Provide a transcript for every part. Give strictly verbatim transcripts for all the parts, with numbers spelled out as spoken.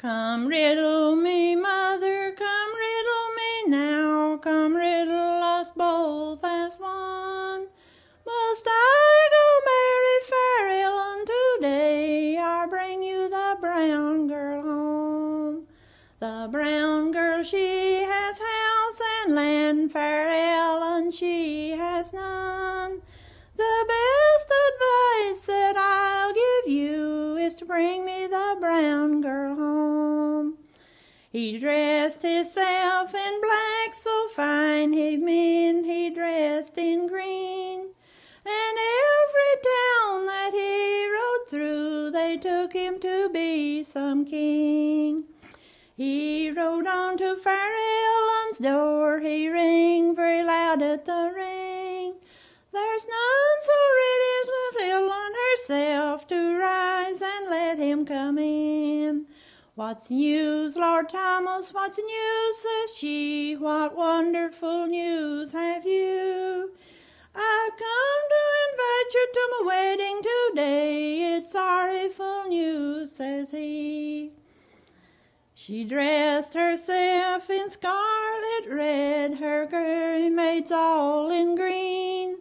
Come riddle me, mother, come riddle me now, come riddle us both as one. Must I go marry Fair Ellender today, or bring you the brown girl home? The brown girl, she has house and land, Fair Ellender, she has none. The best advice that I'll give you is to bring me the brown girl home. He dressed himself in black so fine, he meant he dressed in green. And every town that he rode through, they took him to be some king. He rode on to Fair Ellender's door, he rang very loud at the ring. There's none so ready as little Ellen herself to rise and let him come in. What's news, Lord Thomas, what's news, says she, what wonderful news have you? I've come to invite you to my wedding today, it's sorrowful news, says he. She dressed herself in scarlet red, her curry maids all in green.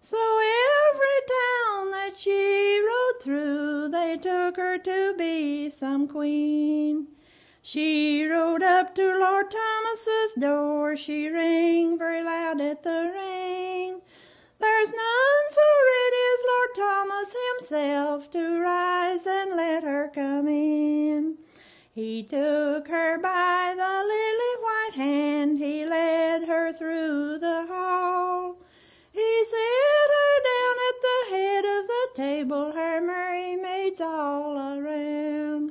So every town that she rode through, they took her to be some queen. She rode up to Lord Thomas's door, she rang very loud at the ring. There's none so ready as Lord Thomas himself to rise and let her come in. He took her by the lily white hand, he led her through the hall. He set her down at the head of the table, her merry maids all around.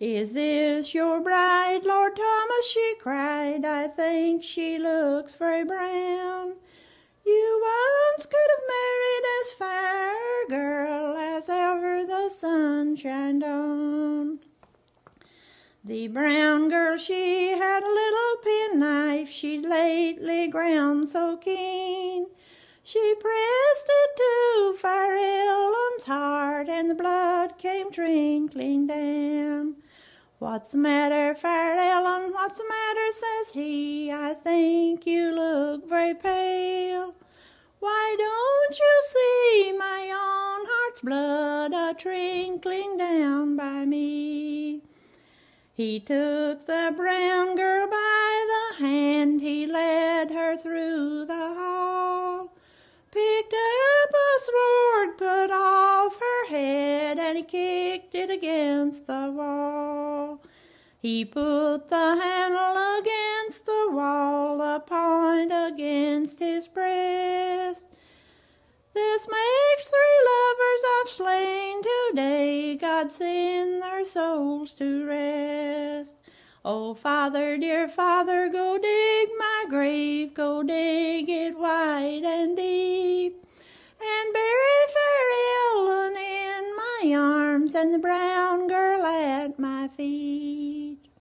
Is this your bride, Lord Thomas, she cried, I think she looks very brown. You once could have married as fair a girl as ever the sun shined on. The brown girl, she had a little penknife, she'd lately ground so keen. She pressed it to Fair Ellender's heart, and the blood came trickling down. What's the matter, Fair Ellender, what's the matter, says he, I think you look very pale. Why don't you see my own heart's blood a-trickling down by me? He took the brown girl by the hand, he led her through the hall. Picked up a sword, put off her head, and he kicked it against the wall. He put the handle against the wall, the point against his breast. This makes three lovers I've slain today, God send their souls to rest. Oh, Father, dear Father, go dig my grave, go dig it wide and deep, and bury Fair Ellen in my arms and the brown girl at my feet.